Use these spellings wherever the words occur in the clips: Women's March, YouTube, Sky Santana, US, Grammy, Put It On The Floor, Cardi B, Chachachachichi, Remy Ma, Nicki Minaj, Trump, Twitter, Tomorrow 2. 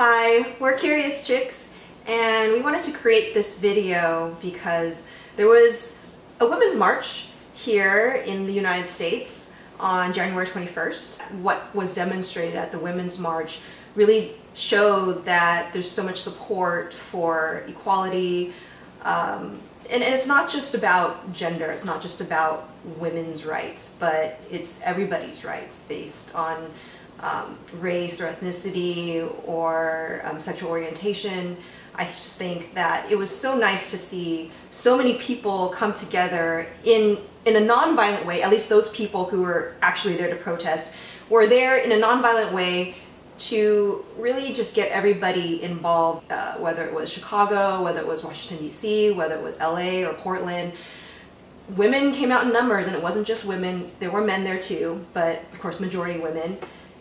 Hi, we're Curious Chicks, and we wanted to create this video because there was a Women's March here in the United States on January 21st. What was demonstrated at the Women's March really showed that there's so much support for equality, and it's not just about gender, it's not just about women's rights, but it's everybody's rights based on race or ethnicity or sexual orientation. I just think that it was so nice to see so many people come together in a non-violent way. At least those people who were actually there to protest were there in a non-violent way to really just get everybody involved, whether it was Chicago, whether it was Washington DC, whether it was LA or Portland. Women came out in numbers, and it wasn't just women, there were men there too, but of course majority women.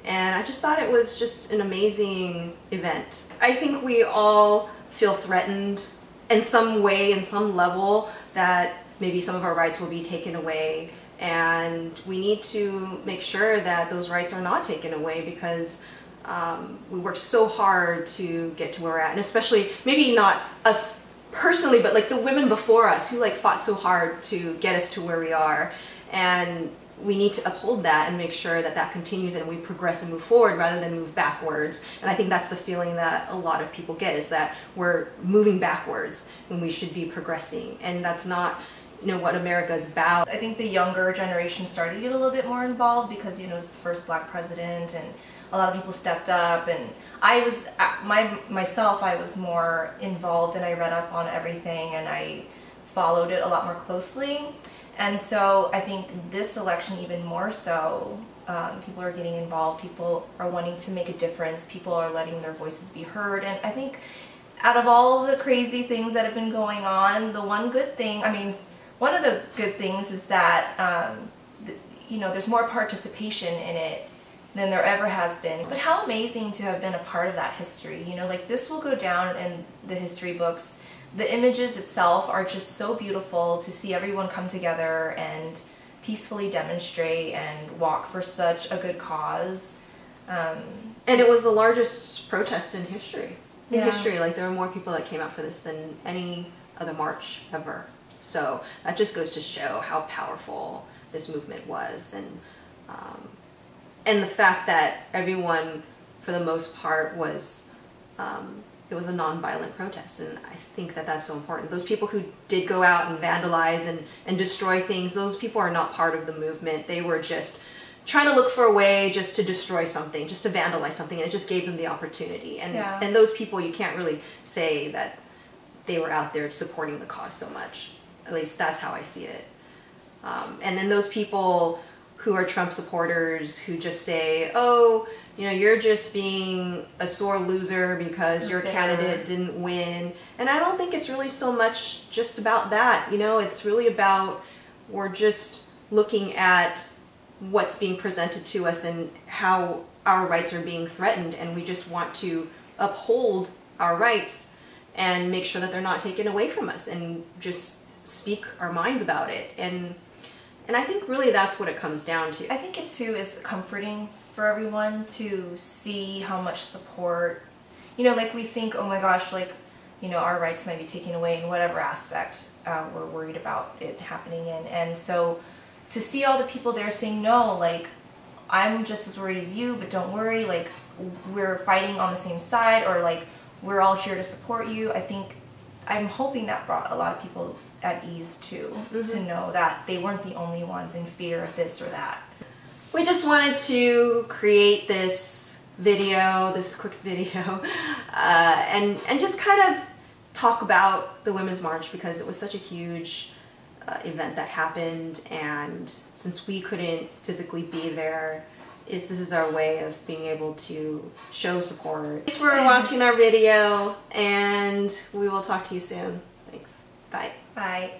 And I just thought it was just an amazing event. I think we all feel threatened in some way, in some level, that maybe some of our rights will be taken away. And we need to make sure that those rights are not taken away, because we worked so hard to get to where we're at. And especially, maybe not us personally, but like the women before us who like fought so hard to get us to where we are. And we need to uphold that and make sure that that continues and we progress and move forward rather than move backwards. And I think that's the feeling that a lot of people get, is that we're moving backwards when we should be progressing. And that's not, you know, what America's about. I think the younger generation started to get a little bit more involved because, you know, it's the first black president and a lot of people stepped up, and I was, myself, I was more involved, and I read up on everything and I followed it a lot more closely. And so I think this election even more so, people are getting involved, people are wanting to make a difference, people are letting their voices be heard. And I think out of all the crazy things that have been going on, the one good thing, I mean, one of the good things is that, you know, there's more participation in it than there ever has been. But how amazing to have been a part of that history, you know, like this will go down in the history books. The images itself are just so beautiful to see everyone come together and peacefully demonstrate and walk for such a good cause. And it was the largest protest in history. In history, like there were more people that came out for this than any other march ever. So that just goes to show how powerful this movement was, and the fact that everyone, for the most part, was it was a non-violent protest, and I think that that's so important. Those people who did go out and vandalize and destroy things, those people are not part of the movement. They were just trying to look for a way just to destroy something, just to vandalize something, and it just gave them the opportunity. And those people, you can't really say that they were out there supporting the cause so much. At least that's how I see it. And then those people who are Trump supporters who just say, oh, you know, you're just being a sore loser because your candidate didn't win. And I don't think it's really so much just about that. You know, it's really about, we're just looking at what's being presented to us and how our rights are being threatened, and we just want to uphold our rights and make sure that they're not taken away from us and just speak our minds about it. And I think really that's what it comes down to. I think it too is comforting for everyone to see how much support, you know, like we think, oh my gosh, like, you know, our rights might be taken away in whatever aspect we're worried about it happening in. And so to see all the people there saying, no, like, I'm just as worried as you, but don't worry, like, we're fighting on the same side, or like, we're all here to support you. I think, I'm hoping that brought a lot of people at ease too, to know that they weren't the only ones in fear of this or that. We just wanted to create this video, this quick video, and just kind of talk about the Women's March, because it was such a huge event that happened, and since we couldn't physically be there, this is our way of being able to show support. Thanks for watching our video, and we will talk to you soon. Thanks. Bye. Bye.